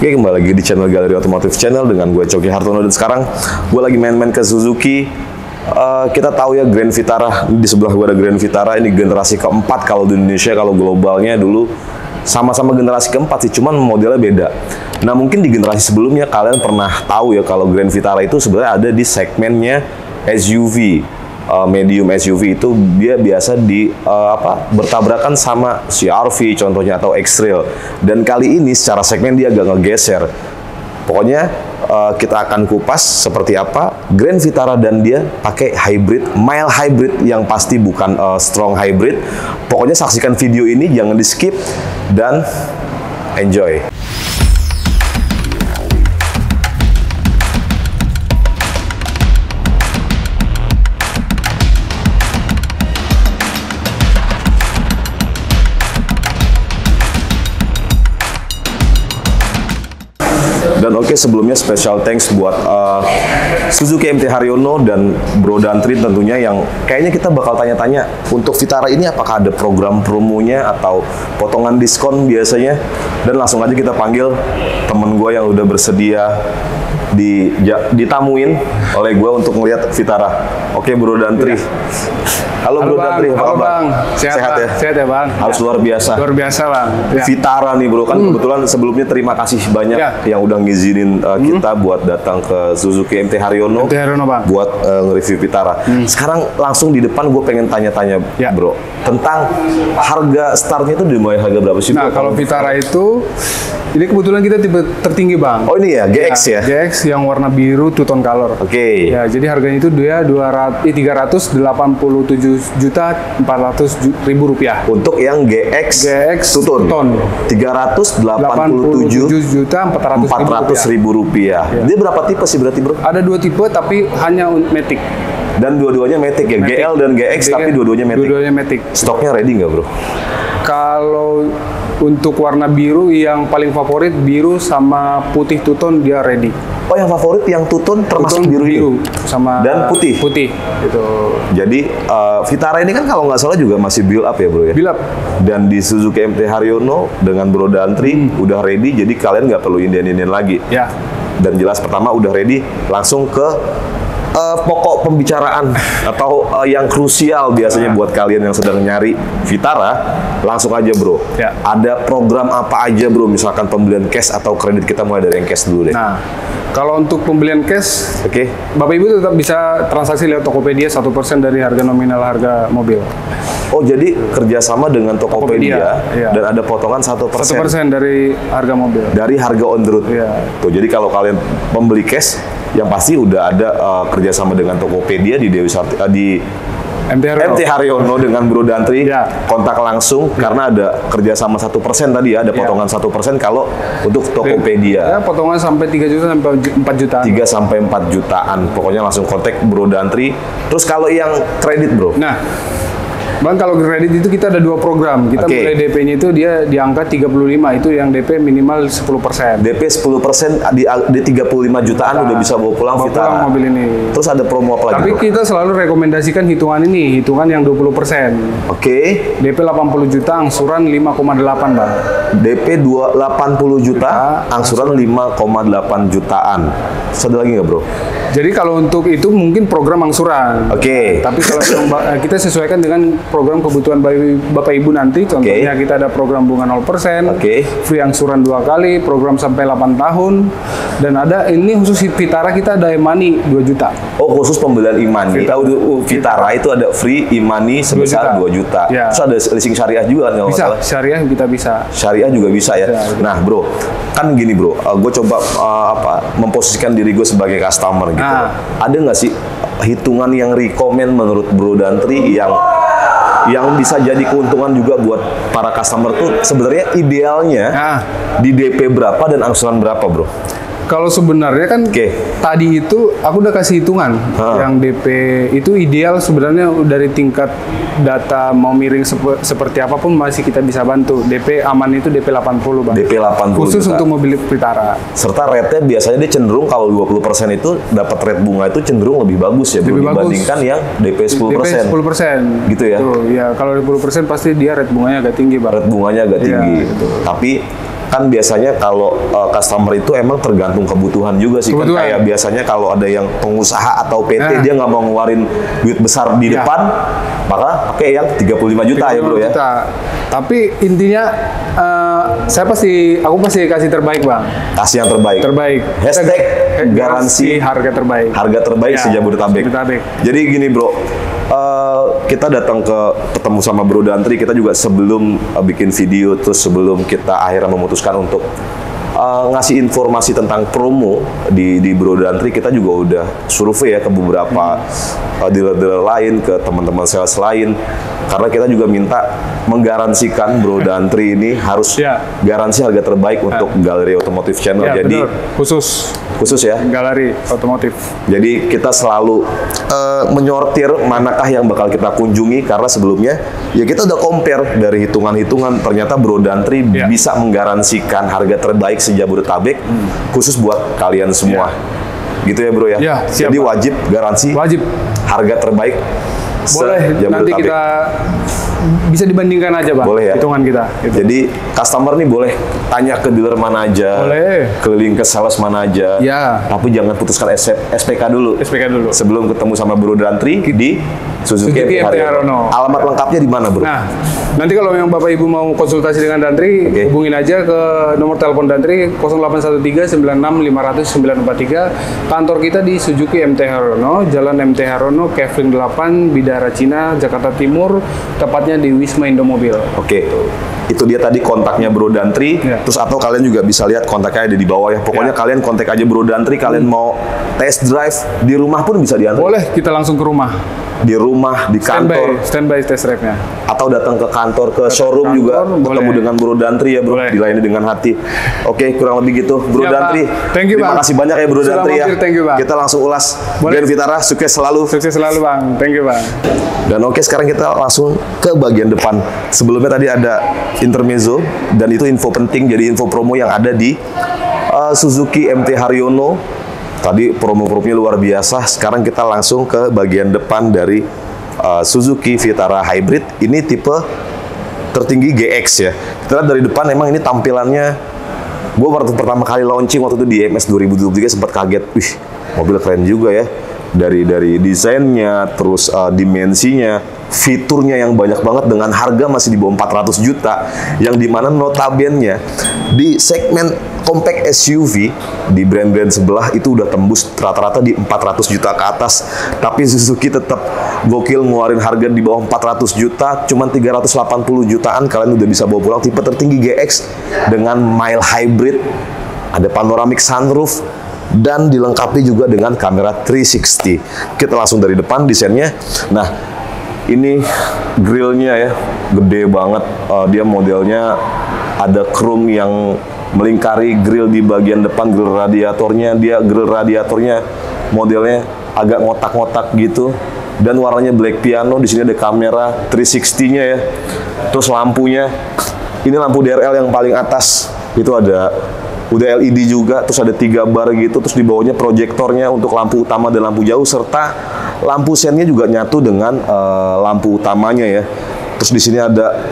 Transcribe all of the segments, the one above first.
Oke, kembali lagi di channel Galeri Otomotif Channel dengan gue Coki Hartono, dan sekarang gue lagi main-main ke Suzuki. Kita tahu ya, Grand Vitara. Di sebelah gue ada Grand Vitara, ini generasi keempat kalau di Indonesia, kalau globalnya dulu sama-sama generasi keempat sih, cuman modelnya beda. Nah, mungkin di generasi sebelumnya kalian pernah tahu ya kalau Grand Vitara itu sebenarnya ada di segmennya SUV. Medium SUV itu dia biasa di bertabrakan sama CR-V contohnya atau X-Trail, dan kali ini secara segmen dia agak ngegeser. Pokoknya kita akan kupas seperti apa Grand Vitara, dan dia pakai hybrid, mild hybrid yang pasti bukan strong hybrid. Pokoknya saksikan video ini, jangan di skip dan enjoy. Dan oke, sebelumnya special thanks buat Suzuki MT Haryono dan Bro Dantri tentunya, yang kayaknya kita bakal tanya-tanya untuk Vitara ini apakah ada program promonya atau potongan diskon biasanya. Dan langsung aja kita panggil temen gue yang udah bersedia ditamuin oleh gue untuk melihat Vitara. Oke, Bro Dantri. Halo, Bro Dantri, apa kabar? Bang. Sehat ya? Sehat ya, Bang. Harus luar biasa. Luar biasa, Bang. Ya. Vitara nih, Bro, kan kebetulan sebelumnya terima kasih banyak yang udah ngizinin kita buat datang ke Suzuki MT Haryono. MT Haryono, Bang. Buat nge-review Vitara. Sekarang langsung di depan gue pengen tanya-tanya, Bro, tentang harga startnya itu dimulai harga berapa sih? Nah, kalau Vitara itu ini kebetulan kita tipe tertinggi, Bang. Oh, ini ya, GX ya? GX yang warna biru, two tone color. Oke. Ya, jadi harganya itu dia 387.400.000 rupiah. Untuk yang GX two tone 387.400.000 rupiah. Ya. Dia berapa tipe sih berarti, Bro? Ada dua tipe, tapi hanya Matic. Dan dua-duanya Matic ya? Matic. GL dan GX, tapi dua-duanya Matic. Dua-duanya Matic. Stoknya ready nggak, Bro? Kalau untuk warna biru yang paling favorit, biru sama putih two tone, dia ready. Oh, yang favorit yang two tone termasuk biru sama dan putih. Putih itu. Jadi Vitara ini kan kalau nggak salah juga masih build up ya, Bro ya. Build up. Dan di Suzuki MT Haryono dengan Bro Dantri udah ready, jadi kalian nggak perlu inden-inden lagi. Ya. Dan jelas pertama udah ready, langsung ke pokok pembicaraan atau yang krusial biasanya buat kalian yang sedang nyari Vitara. Langsung aja, Bro. Ya. Ada program apa aja, Bro? Misalkan pembelian cash atau kredit, kita mulai dari yang cash dulu deh. Nah, kalau untuk pembelian cash, Bapak Ibu tetap bisa transaksi lewat Tokopedia 1% dari harga nominal harga mobil. Oh, jadi kerjasama dengan Tokopedia, dan ada potongan 1% dari harga mobil. Dari harga on the road. Ya. Tuh, jadi kalau kalian pembeli cash, yang pasti udah ada kerjasama dengan Tokopedia di MT Haryono dengan Bro Dantri. Kontak langsung karena ada kerjasama 1% tadi ya, ada potongan 1% kalau untuk Tokopedia. Ya, potongan sampai 3 juta sampai 4 jutaan. 3 sampai 4 jutaan. Pokoknya langsung kontak Bro Dantri. Terus kalau yang kredit, Bro. Nah, Bang, kalau kredit itu kita ada dua program. Kita mulai DP-nya itu dia di angka 35, itu yang DP minimal 10%. DP 10% di 35 jutaan udah bisa bawa pulang Vitara. Mobil ini. Terus ada promo apa lagi? Tapi kita selalu rekomendasikan hitungan ini, hitungan yang 20%. DP 80 juta, angsuran 5,8, Bang. DP 80 juta, angsuran 5,8 jutaan. Ada lagi nggak, Bro? Jadi kalau untuk itu mungkin program angsuran. Tapi kalau kita sesuaikan dengan program kebutuhan Bapak Ibu nanti. Contohnya kita ada program bunga 0%, free angsuran 2 kali, program sampai 8 tahun. Dan ada ini khusus Vitara, kita ada e-money 2 juta. Oh, khusus pembelian e-money. Kita Vitara itu ada free e-money sebesar 2 juta. Terus ada leasing syariah juga kan? Bisa, syariah kita bisa. Syariah juga bisa ya. Nah, Bro, kan gini, Bro, gue coba memposisikan diri gue sebagai customer. Ada nggak sih hitungan yang rekomend menurut Bro Dantri yang bisa jadi keuntungan juga buat para customer tuh sebenarnya idealnya di DP berapa dan angsuran berapa, Bro? Kalau sebenarnya kan tadi itu aku udah kasih hitungan yang DP itu ideal sebenarnya dari tingkat data mau miring seperti apapun masih kita bisa bantu. DP aman itu DP 80, Bang. DP 80 khusus juta. Untuk mobil Vitara. Serta rate-nya biasanya dia cenderung kalau 20% itu dapat rate bunga itu cenderung lebih bagus ya, lebih dibandingkan bagus. Yang DP 10%. DP 10%. Gitu ya. Tuh, ya kalau 20% pasti dia rate bunganya agak tinggi, Bang. Rate bunganya agak tinggi. Tapi kan biasanya kalau customer itu emang tergantung kebutuhan juga sih. Kebutuhan. Kan kayak biasanya kalau ada yang pengusaha atau PT dia nggak mau ngeluarin duit besar di depan, maka pakai yang 35 juta ya bro ya. Tapi intinya aku pasti kasih terbaik bang. Kasih yang terbaik. Terbaik. Hashtag garansi harga terbaik. Harga terbaik sejabodetabek. Jadi gini bro. Kita datang ketemu sama Bro Dantri, kita juga sebelum bikin video, terus sebelum kita akhirnya memutuskan untuk ngasih informasi tentang promo di Bro Dantri, kita juga udah survei ya ke beberapa dealer-dealer lain, ke teman-teman sales lain, karena kita juga minta menggaransikan Bro Dantri ini harus garansi harga terbaik untuk Galeri Otomotif Channel. Jadi bener. Khusus ya Galeri Otomotif. Jadi kita selalu menyortir manakah yang bakal kita kunjungi, karena sebelumnya ya kita udah compare dari hitungan-hitungan, ternyata Bro Dantri bisa menggaransikan harga terbaik sejabodetabek khusus buat kalian semua. Gitu ya bro ya? Jadi wajib garansi, wajib harga terbaik. Boleh, nanti kita bisa dibandingkan aja bang, boleh ya? Hitungan kita gitu. Jadi customer nih boleh tanya ke dealer mana aja, boleh keliling ke sales mana aja, tapi jangan putuskan SPK dulu sebelum ketemu sama Bro Dantri di Suzuki MT Haryono. Alamat lengkapnya di mana bro? Nah, nanti kalau yang Bapak Ibu mau konsultasi dengan Dantri, hubungin aja ke nomor telepon Dantri 0813 96 500 943. Kantor kita di Suzuki MT Haryono, Jalan MT Haryono, Kevlin 8, Bidara Cina, Jakarta Timur, tepatnya di Wisma Indomobil. Oke. Itu dia tadi kontaknya Bro Dantri, terus atau kalian juga bisa lihat kontaknya ada di bawah ya. Pokoknya kalian kontak aja Bro Dantri, kalian mau test drive di rumah pun bisa diantar. Boleh, kita langsung ke rumah. Di rumah, di kantor, standby test drive-nya. Atau datang ke kantor, ke showroom juga, ketemu dengan Bro Dantri ya bro, dilayani dengan hati. Oke, kurang lebih gitu Bro Dantri. Thank you, terima kasih banyak ya Bro Dantri ya. Kita langsung ulas Grand Vitara, sukses selalu. Sukses selalu bang, thank you bang. Dan oke, sekarang kita langsung ke bagian depan. Sebelumnya tadi ada intermezzo, dan itu info penting, jadi info promo yang ada di Suzuki MT Haryono. Tadi promo-promonya luar biasa. Sekarang kita langsung ke bagian depan dari Suzuki Vitara Hybrid. Ini tipe tertinggi GX ya. Kita lihat dari depan, emang ini tampilannya, gue waktu pertama kali launching waktu itu di IMS 2023 sempat kaget. Wih, mobil keren juga ya. Dari desainnya, terus dimensinya, fiturnya yang banyak banget dengan harga masih di bawah 400 juta, yang dimana notabennya di segmen compact SUV di brand-brand sebelah itu udah tembus rata-rata di 400 juta ke atas, tapi Suzuki tetap gokil ngeluarin harga di bawah 400 juta, cuman 380 jutaan kalian udah bisa bawa pulang tipe tertinggi GX dengan mild hybrid, ada panoramic sunroof, dan dilengkapi juga dengan kamera 360. Kita langsung dari depan desainnya. Nah, ini grillnya ya, gede banget. Dia modelnya ada chrome yang melingkari grill di bagian depan, grill radiatornya modelnya agak ngotak-ngotak gitu. Dan warnanya black piano, di sini ada kamera 360-nya ya. Terus lampunya, ini lampu DRL yang paling atas itu ada. Udah LED juga, terus ada 3 bar gitu, terus di bawahnya proyektornya untuk lampu utama dan lampu jauh, serta lampu sennya juga nyatu dengan lampu utamanya ya. Terus di sini ada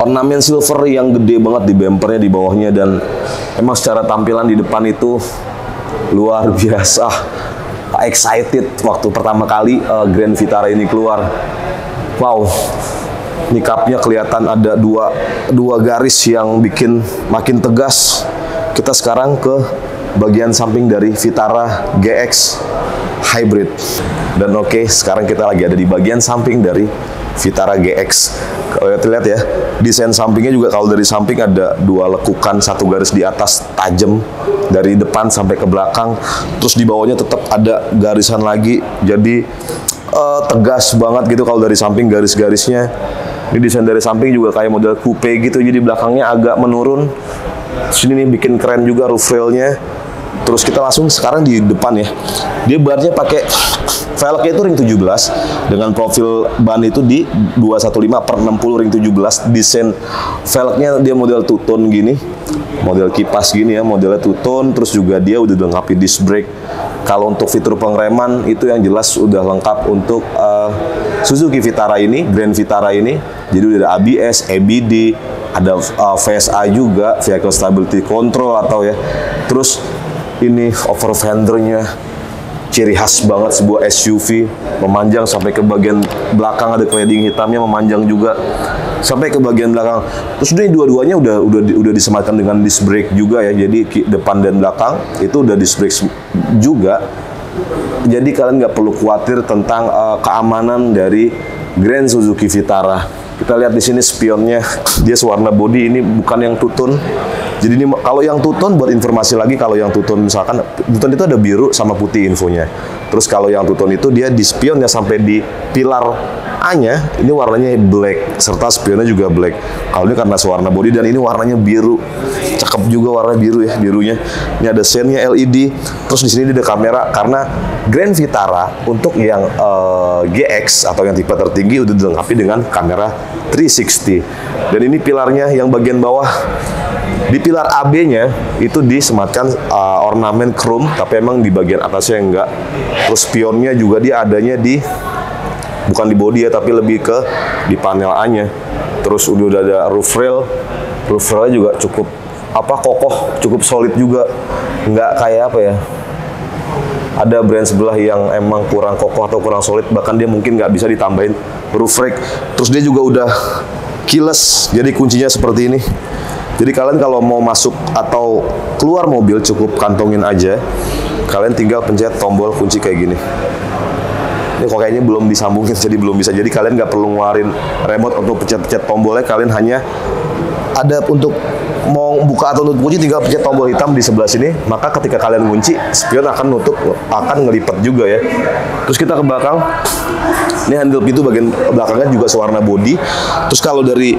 ornamen silver yang gede banget di bempernya, di bawahnya, dan emang secara tampilan di depan itu luar biasa. Excited waktu pertama kali Grand Vitara ini keluar. Wow. Nikapnya kelihatan ada dua garis yang bikin makin tegas. Kita sekarang ke bagian samping dari Vitara GX Hybrid. Dan oke, sekarang kita lagi ada di bagian samping dari Vitara GX. Kalau lihat ya, desain sampingnya juga, kalau dari samping ada 2 lekukan, 1 garis di atas tajam dari depan sampai ke belakang. Terus di bawahnya tetap ada garisan lagi, jadi tegas banget gitu kalau dari samping garis-garisnya. Ini desain dari samping juga kayak model coupe gitu, jadi belakangnya agak menurun. Sini nih bikin keren juga roof railnya. Terus kita langsung sekarang di depan ya. Dia barnya pakai velgnya itu ring 17 dengan profil ban itu di 215/60 ring 17. Desain velgnya dia model two-tone gini, model kipas gini ya, modelnya two-tone. Terus juga dia udah dilengkapi disc brake. Kalau untuk fitur pengereman itu yang jelas udah lengkap untuk Suzuki Vitara ini, Grand Vitara ini. Jadi udah ada ABS, EBD, ada VSA juga, vehicle stability control atau ya. Terus ini over fendernya ciri khas banget sebuah SUV, memanjang sampai ke bagian belakang, ada cladding hitamnya memanjang juga sampai ke bagian belakang. Terus ini dua-duanya udah disematkan dengan disc brake juga ya, jadi depan dan belakang itu udah disc brake juga. Jadi kalian nggak perlu khawatir tentang keamanan dari Grand Suzuki Vitara. Kita lihat di sini spionnya, dia warna body ini bukan yang tutun. Jadi ini kalau yang tutun, buat informasi lagi, kalau yang tutun misalkan tutun itu ada biru sama putih infonya. Terus kalau yang tutun itu dia di spionnya sampai di pilar A-nya ini warnanya black, serta spionnya juga black. Kalau ini karena warna bodi, dan ini warnanya biru. Cakep juga warna biru ya, birunya. Ini ada sennya LED. Terus di sini ada kamera, karena Grand Vitara untuk yang GX atau yang tipe tertinggi udah dilengkapi dengan kamera 360. Dan ini pilarnya yang bagian bawah. Di pilar AB-nya itu disematkan ornamen chrome, tapi emang di bagian atasnya enggak. Terus spionnya juga dia adanya di, bukan di body ya, tapi lebih ke di panel A-nya. Terus udah ada roof rail, roof rail-nya juga cukup kokoh, cukup solid juga, nggak kayak ada brand sebelah yang emang kurang kokoh atau kurang solid, bahkan dia mungkin nggak bisa ditambahin roof rack. Terus dia juga udah keyless, jadi kuncinya seperti ini. Jadi kalian kalau mau masuk atau keluar mobil cukup kantongin aja. Kalian tinggal pencet tombol kunci kayak gini. Ini kok kayaknya belum disambungin, jadi belum bisa. Jadi kalian nggak perlu ngeluarin remote untuk pencet-pencet tombolnya. Kalian hanya ada untuk mau buka atau nutup kunci, tinggal pencet tombol hitam di sebelah sini. Maka ketika kalian kunci, spion akan nutup, akan ngelipet juga ya. Terus kita ke belakang. Ini handle pintu bagian belakangnya juga sewarna body. Terus kalau dari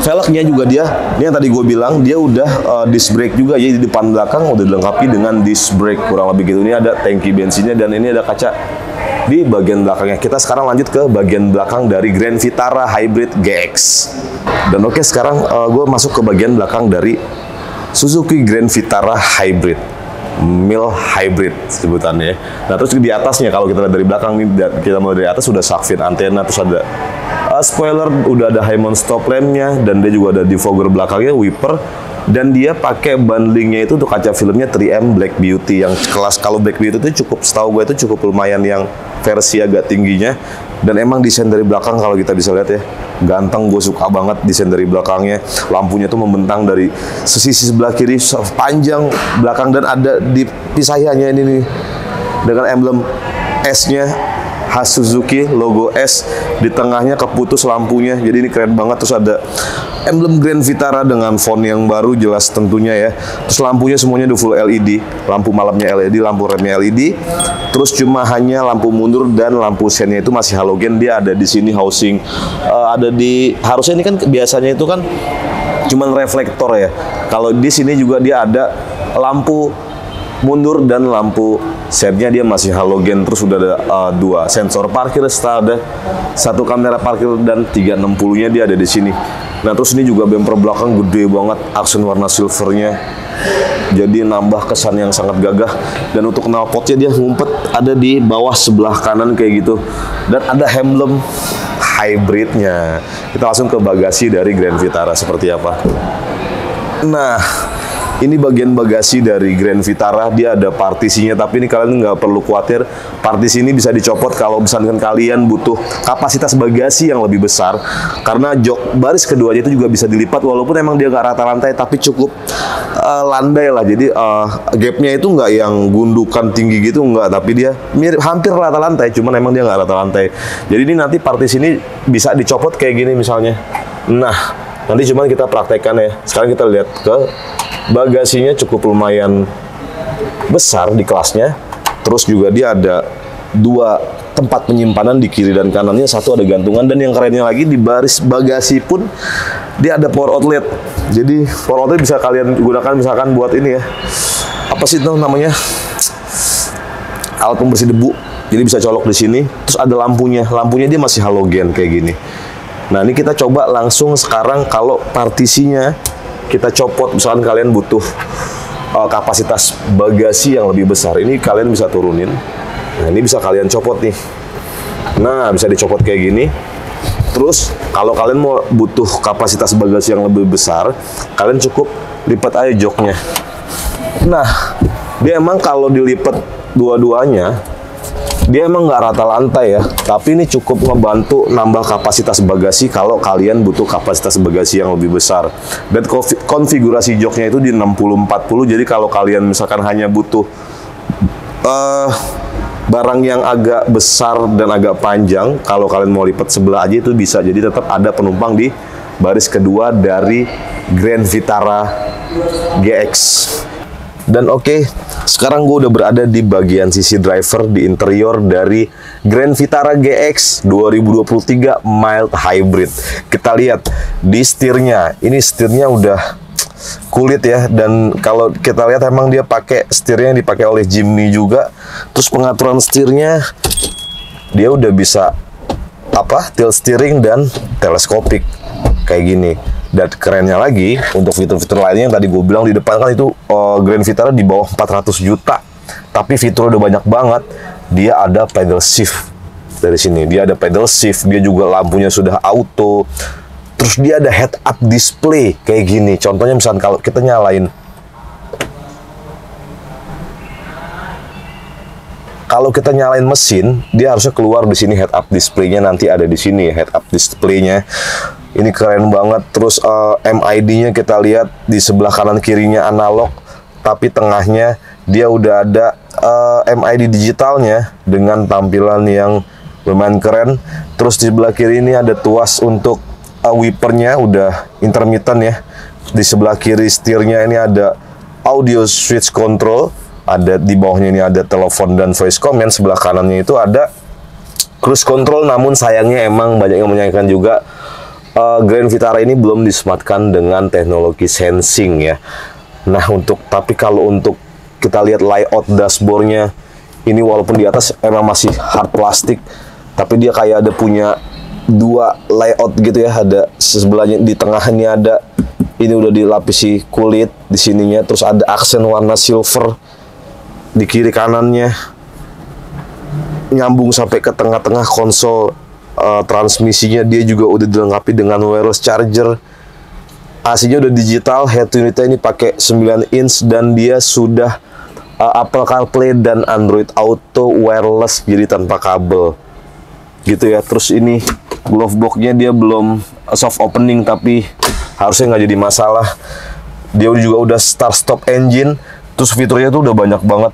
velgnya juga dia, ini yang tadi gue bilang, dia udah disc brake juga. Jadi di depan belakang udah dilengkapi dengan disc brake, kurang lebih gitu. Ini ada tangki bensinnya, dan ini ada kaca di bagian belakangnya. Kita sekarang lanjut ke bagian belakang dari Grand Vitara Hybrid GX. Dan oke, sekarang gue masuk ke bagian belakang dari Suzuki Grand Vitara Hybrid. Mil hybrid sebutannya. Nah, terus di atasnya kalau kita lihat dari belakang nih, kita mulai dari atas sudah sakfin antena, terus ada spoiler, udah ada Hymon stop lampnya, dan dia juga ada defogger belakangnya, wiper, dan dia pakai bundlingnya itu untuk kaca filmnya 3M Black Beauty yang kelas, kalau Black Beauty itu cukup, setahu gue itu cukup lumayan yang versi agak tingginya. Dan emang desain dari belakang kalau kita bisa lihat ya, ganteng, gue suka banget desain dari belakangnya. Lampunya tuh membentang dari sisi sebelah kiri panjang belakang, dan ada di pisahannya ini nih dengan emblem S-nya khas Suzuki, logo S di tengahnya keputus lampunya. Jadi ini keren banget. Terus ada emblem Grand Vitara dengan font yang baru jelas tentunya ya. Terus lampunya semuanya full LED, lampu malamnya LED, lampu remnya LED. Terus cuma hanya lampu mundur dan lampu sennya itu masih halogen. Dia ada di sini housing, ada di, harusnya ini kan biasanya itu kan cuman reflektor ya. Kalau di sini juga dia ada lampu mundur dan lampu setnya dia masih halogen. Terus sudah ada dua sensor parkir, ada satu kamera parkir, dan 360-nya dia ada di sini. Nah, terus ini juga bumper belakang gede banget, aksen warna silvernya, jadi nambah kesan yang sangat gagah. Dan untuk knalpotnya dia ngumpet ada di bawah sebelah kanan kayak gitu, dan ada emblem hybridnya. Kita langsung ke bagasi dari Grand Vitara seperti apa. Nah, ini bagian bagasi dari Grand Vitara, dia ada partisinya, tapi ini kalian nggak perlu khawatir, partisi ini bisa dicopot kalau misalkan kalian butuh kapasitas bagasi yang lebih besar, karena jok baris keduanya itu juga bisa dilipat, walaupun emang dia nggak rata lantai, tapi cukup landai lah. Jadi gapnya itu nggak yang gundukan tinggi gitu, nggak, tapi dia mirip hampir rata lantai, cuman emang dia nggak rata lantai. Jadi ini nanti partisi ini bisa dicopot kayak gini misalnya. Nah, nanti cuman kita praktekkan ya. Sekarang kita lihat ke bagasinya, cukup lumayan besar di kelasnya. Terus juga dia ada dua tempat penyimpanan di kiri dan kanannya, satu ada gantungan, dan yang kerennya lagi di baris bagasi pun dia ada power outlet. Jadi power outlet bisa kalian gunakan misalkan buat ini ya, apa sih itu namanya, alat pembersih debu. Jadi bisa colok di sini. Terus ada lampunya, lampunya dia masih halogen kayak gini. Nah, ini kita coba langsung sekarang kalau partisinya kita copot, misalkan kalian butuh kapasitas bagasi yang lebih besar. Ini kalian bisa turunin. Nah, ini bisa kalian copot nih. Nah, bisa dicopot kayak gini. Terus kalau kalian mau butuh kapasitas bagasi yang lebih besar, kalian cukup lipat aja joknya. Nah, dia emang kalau dilipat dua-duanya, dia emang nggak rata lantai ya, tapi ini cukup ngebantu nambah kapasitas bagasi kalau kalian butuh kapasitas bagasi yang lebih besar. Dan konfigurasi joknya itu di 60-40, jadi kalau kalian misalkan hanya butuh barang yang agak besar dan agak panjang, kalau kalian mau lipat sebelah aja itu bisa. Jadi tetap ada penumpang di baris kedua dari Grand Vitara GX. Dan oke, sekarang gue udah berada di bagian sisi driver di interior dari Grand Vitara GX 2023 mild hybrid. Kita lihat di setirnya. Ini setirnya udah kulit ya, dan kalau kita lihat emang dia pakai setirnya yang dipakai oleh Jimny juga. Terus pengaturan setirnya dia udah bisa tilt steering dan teleskopik kayak gini. Dan kerennya lagi, untuk fitur-fitur lainnya yang tadi gue bilang di depan kan itu Grand Vitara di bawah 400 juta, tapi fitur udah banyak banget. Dia ada pedal shift dari sini, dia ada pedal shift, dia juga lampunya sudah auto. Terus dia ada head-up display kayak gini. Contohnya misalnya kalau kita nyalain, mesin, dia harusnya keluar di sini head-up display-nya, nanti ada di sini head-up display-nya. Ini keren banget. Terus MID-nya kita lihat di sebelah kanan kirinya analog, tapi tengahnya dia udah ada MID digitalnya dengan tampilan yang lumayan keren. Terus di sebelah kiri ini ada tuas untuk wipernya udah intermittent ya. Di sebelah kiri setirnya ini ada audio switch control, ada di bawahnya ini ada telepon dan voice command, sebelah kanannya itu ada cruise control. Namun sayangnya emang banyak yang menyayangkan juga, Grand Vitara ini belum disematkan dengan teknologi sensing ya. Nah, tapi kalau untuk kita lihat layout dashboardnya, ini walaupun di atas emang masih hard plastik, tapi dia kayak ada punya dua layout gitu ya. Ada sebelahnya, di tengahnya ada ini udah dilapisi kulit di sininya, terus ada aksen warna silver di kiri kanannya nyambung sampai ke tengah-tengah konsol. Transmisinya dia juga udah dilengkapi dengan wireless charger. AC-nya udah digital, head unitnya ini pakai 9 inch, dan dia sudah Apple CarPlay dan Android Auto wireless, jadi tanpa kabel gitu ya. Terus ini glove box-nya dia belum soft opening, tapi harusnya nggak jadi masalah. Dia juga udah start stop engine. Terus fiturnya tuh udah banyak banget.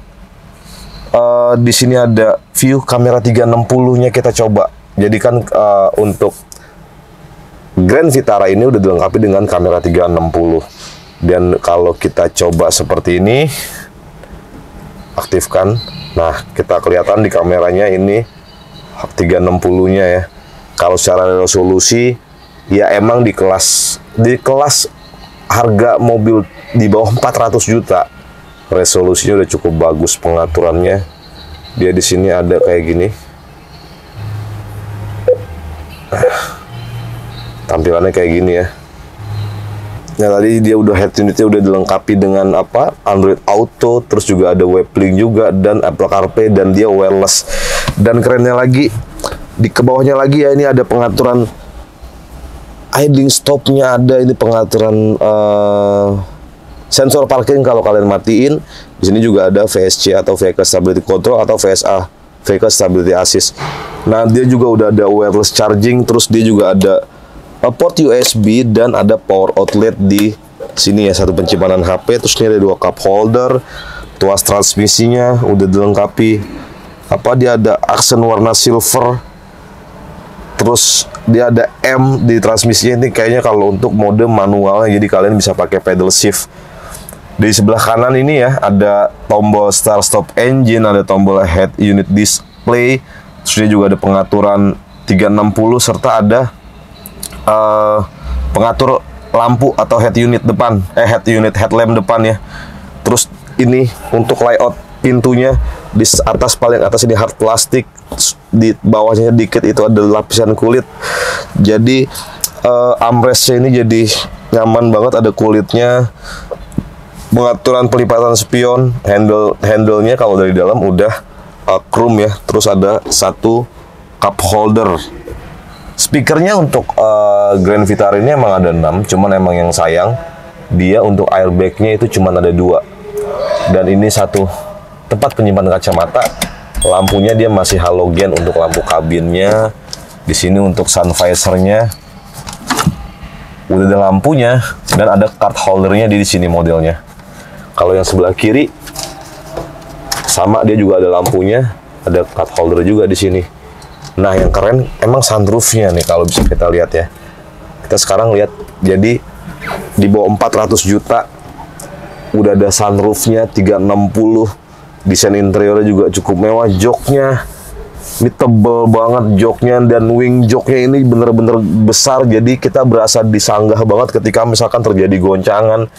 Di sini ada view kamera 360-nya, kita coba. Jadi kan untuk Grand Vitara ini udah dilengkapi dengan kamera 360. Dan kalau kita coba seperti ini, aktifkan. Nah, kita kelihatan di kameranya ini 360-nya ya. Kalau secara resolusi ya emang di kelas harga mobil di bawah 400 juta resolusinya udah cukup bagus. Pengaturannya dia di sini ada kayak gini. Tampilannya kayak gini ya. Nah, tadi dia udah head unitnya udah dilengkapi dengan Android Auto, terus juga ada web link juga dan Apple CarPlay, dan dia wireless. Dan kerennya lagi di kebawahnya lagi ya, ini ada pengaturan idling stopnya, ada ini pengaturan sensor parking kalau kalian matiin. Di sini juga ada VSC atau Vehicle Stability Control atau VSA, Vehicle Stability Assist. Nah, dia juga udah ada wireless charging, terus dia juga ada port USB dan ada power outlet di sini ya, satu penyimpanan HP. Terus ini ada dua cup holder. Tuas transmisinya udah dilengkapi, dia ada aksen warna silver. Terus dia ada M di transmisinya. Ini kayaknya kalau untuk mode manualnya, jadi kalian bisa pakai pedal shift. Di sebelah kanan ini ya ada tombol start stop engine, ada tombol head unit display. Terus dia juga ada pengaturan 360, serta ada pengatur lampu atau head unit depan, headlamp depan ya. Terus ini untuk layout pintunya, di atas paling atas ini hard plastik, di bawahnya dikit itu ada lapisan kulit. Jadi armrestnya ini jadi nyaman banget, ada kulitnya. Pengaturan pelipatan spion, handle-nya kalau dari dalam udah chrome ya. Terus ada satu cup holder. Speakernya untuk Grand Vitara ini emang ada 6, cuman emang yang sayang dia untuk airbagnya itu cuman ada 2. Dan ini satu tempat penyimpanan kacamata. Lampunya dia masih halogen untuk lampu kabinnya. Di sini untuk sun visornya udah ada lampunya dan ada card holdernya di sini modelnya. Kalau yang sebelah kiri sama, dia juga ada lampunya, ada card holder juga di sini. Nah, yang keren emang sunroofnya nih, kalau bisa kita lihat ya. Kita sekarang lihat, jadi di bawah 400 juta udah ada sunroofnya 360. Desain interiornya juga cukup mewah. Joknya ini tebel banget joknya, dan wing joknya ini bener-bener besar, jadi kita berasa disanggah banget ketika misalkan terjadi goncangan.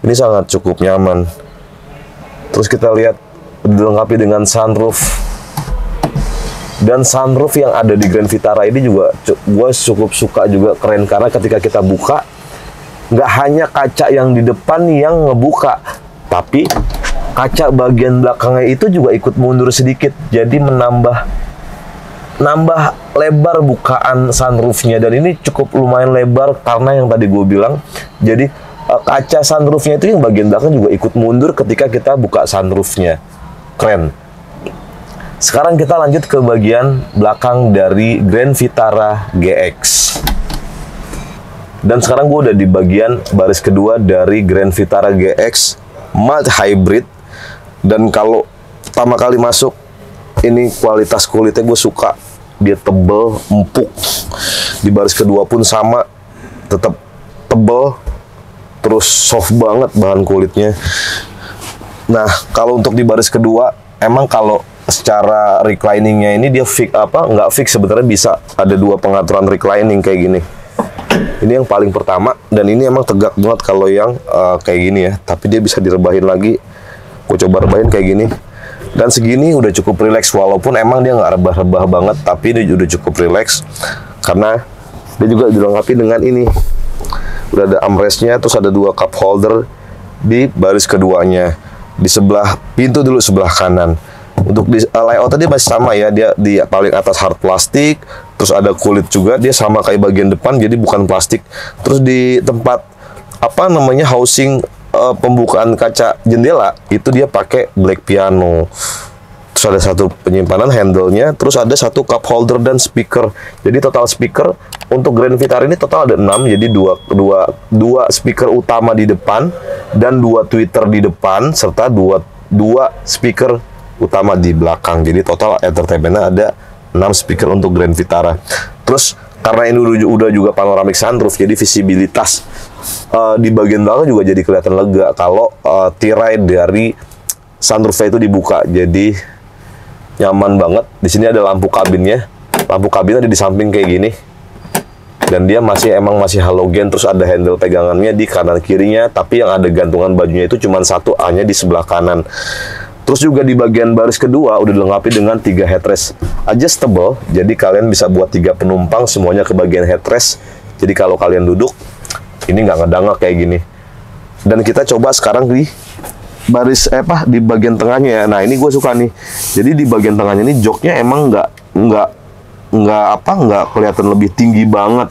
Ini sangat cukup nyaman. Terus kita lihat dilengkapi dengan sunroof, dan sunroof yang ada di Grand Vitara ini juga gue cukup suka juga, keren, karena ketika kita buka nggak hanya kaca yang di depan yang ngebuka, tapi kaca bagian belakangnya itu juga ikut mundur sedikit, jadi menambah lebar bukaan sunroofnya. Dan ini cukup lumayan lebar karena yang tadi gue bilang, jadi kaca sunroofnya itu yang bagian belakang juga ikut mundur ketika kita buka sunroofnya. Keren. Sekarang kita lanjut ke bagian belakang dari Grand Vitara GX. Dan sekarang gue udah di bagian baris kedua dari Grand Vitara GX Matte Hybrid. Dan kalau pertama kali masuk, ini kualitas kulitnya gue suka, dia tebel, empuk. Di baris kedua pun sama, tetap tebel, terus soft banget bahan kulitnya. Nah, kalau untuk di baris kedua, emang kalau secara recliningnya ini dia fix, nggak fix sebenarnya, bisa ada 2 pengaturan reclining kayak gini. Ini yang paling pertama, dan ini emang tegak banget kalau yang kayak gini ya, tapi dia bisa direbahin lagi. Gue coba rebahin kayak gini. Dan segini udah cukup relax, walaupun emang dia nggak rebah-rebah banget, tapi dia udah cukup relax karena dia juga dilengkapi dengan ini. Udah ada armrestnya, terus ada 2 cup holder di baris keduanya. Di sebelah pintu dulu, sebelah kanan. Untuk layout tadi masih sama ya, dia di paling atas hard plastik, terus ada kulit juga, dia sama kayak bagian depan, jadi bukan plastik. Terus di tempat housing pembukaan kaca jendela itu dia pakai black piano. Terus ada 1 penyimpanan handle-nya, terus ada 1 cup holder dan speaker. Jadi total speaker untuk Grand Vitara ini total ada 6, jadi 2 speaker utama di depan dan 2 tweeter di depan, serta 2 speaker utama di belakang. Jadi total entertainment-nya ada 6 speaker untuk Grand Vitara. Terus karena ini udah juga panoramic sunroof, jadi visibilitas di bagian belakang juga jadi kelihatan lega kalau tirai dari sunroofnya itu dibuka, jadi nyaman banget. Di sini ada lampu kabinnya, lampu kabin ada di samping kayak gini, dan dia masih halogen. Terus ada handle pegangannya di kanan kirinya, tapi yang ada gantungan bajunya itu cuma 1, hanya di sebelah kanan. Terus juga di bagian baris kedua udah dilengkapi dengan 3 headrest adjustable, jadi kalian bisa buat 3 penumpang semuanya ke bagian headrest. Jadi kalau kalian duduk, ini nggak ngedangak kayak gini. Dan kita coba sekarang di baris di bagian tengahnya ya. Nah, ini gue suka nih. Jadi di bagian tengahnya ini joknya emang nggak kelihatan lebih tinggi banget.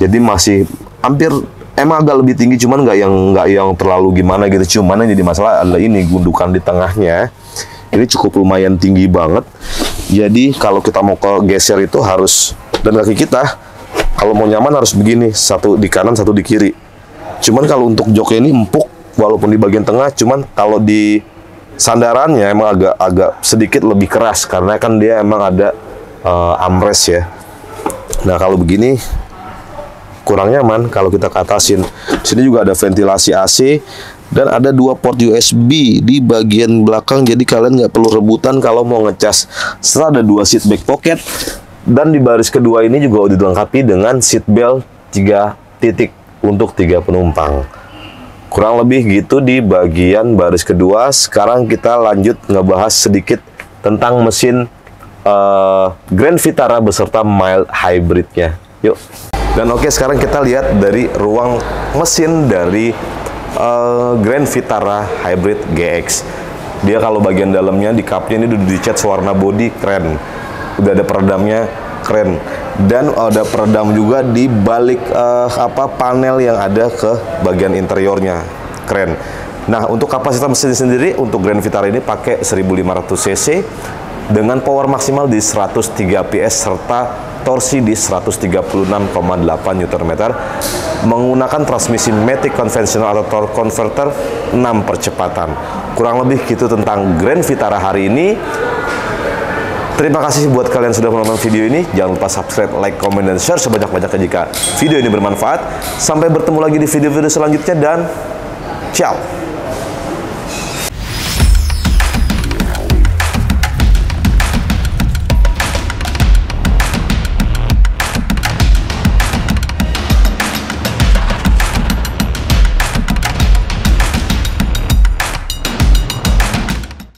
Jadi masih hampir, emang agak lebih tinggi, cuman nggak yang terlalu gimana gitu. Cuman yang jadi masalah adalah ini gundukan di tengahnya. Ini cukup lumayan tinggi banget. Jadi kalau kita mau geser itu harus, dan kaki kita kalau mau nyaman harus begini, 1 di kanan, 1 di kiri. Cuman kalau untuk joknya ini empuk walaupun di bagian tengah, cuman kalau di sandarannya emang agak sedikit lebih keras karena kan dia emang ada armrest ya. Nah, kalau begini kurang nyaman kalau kita ke atasin. Sini juga ada ventilasi AC dan ada 2 port USB di bagian belakang, jadi kalian nggak perlu rebutan kalau mau ngecas. Serta ada 2 seat back pocket, dan di baris kedua ini juga udah dilengkapi dengan seat belt 3 titik untuk 3 penumpang. Kurang lebih gitu di bagian baris kedua. Sekarang kita lanjut ngebahas sedikit tentang mesin Grand Vitara beserta mild hybridnya. Yuk. Dan oke, sekarang kita lihat dari ruang mesin dari Grand Vitara Hybrid GX. Dia kalau bagian dalamnya di cupnya ini udah dicat warna body, keren. Udah ada peredamnya, keren. dan ada peredam juga di balik panel yang ada ke bagian interiornya. Keren. Nah, untuk kapasitas mesin sendiri untuk Grand Vitara ini pakai 1500 cc dengan power maksimal di 103 PS serta torsi di 136,8 Nm, menggunakan transmisi matic konvensional atau torque converter 6 percepatan. Kurang lebih gitu tentang Grand Vitara hari ini. Terima kasih buat kalian sudah menonton video ini. Jangan lupa subscribe, like, komen, dan share sebanyak-banyaknya jika video ini bermanfaat. Sampai bertemu lagi di video-video selanjutnya dan ciao!